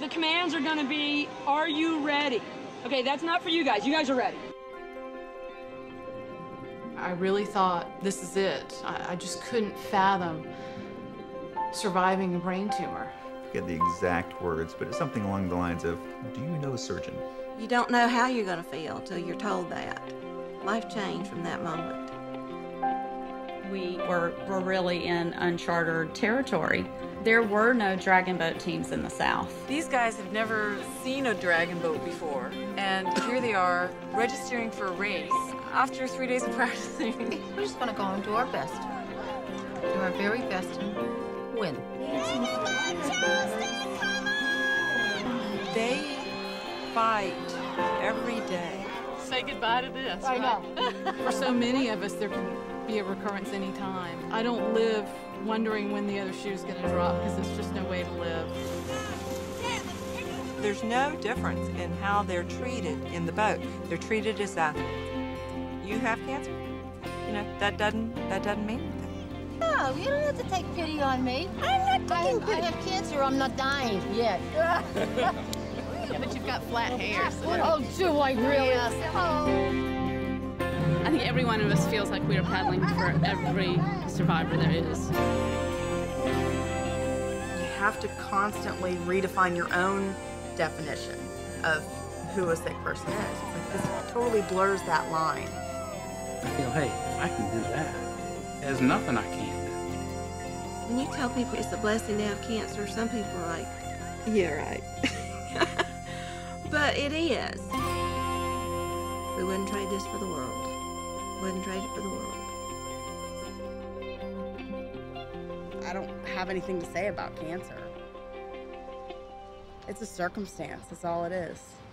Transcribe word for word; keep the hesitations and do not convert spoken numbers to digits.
The commands are going to be, are you ready? Okay, that's not for you guys. You guys are ready. I really thought, this is it. I, I just couldn't fathom surviving a brain tumor. I forget the exact words, but it's something along the lines of, do you know a surgeon? You don't know how you're going to feel till you're told that. Life changed from that moment. We were, were really in uncharted territory. There were no dragon boat teams in the South. These guys have never seen a dragon boat before, and here they are registering for a race after three days of practicing. We're just going to go and do our best, do our very best, and win. They fight every day. Say goodbye to this. I right? know. For so many of us, there can be a recurrence any time. I don't live wondering when the other shoe's going to drop, because there's just no way to live. There's no difference in how they're treated in the boat. They're treated as athletes. You have cancer? You know, that doesn't, that doesn't mean anything. No, you don't have to take pity on me. I'm not dying. I, I have cancer. I'm not dying yet. Yeah, but you've got flat hair. So oh, do I really? Yeah. Oh. I think every one of us feels like we are paddling for every survivor there is. You have to constantly redefine your own definition of who a sick person is. This totally blurs that line. I feel, hey, if I can do that, there's nothing I can't do. When you tell people it's a blessing to have cancer, some people are like, yeah, right. But it is. We wouldn't trade this for the world. Wouldn't trade it for the world. I don't have anything to say about cancer. It's a circumstance, that's all it is.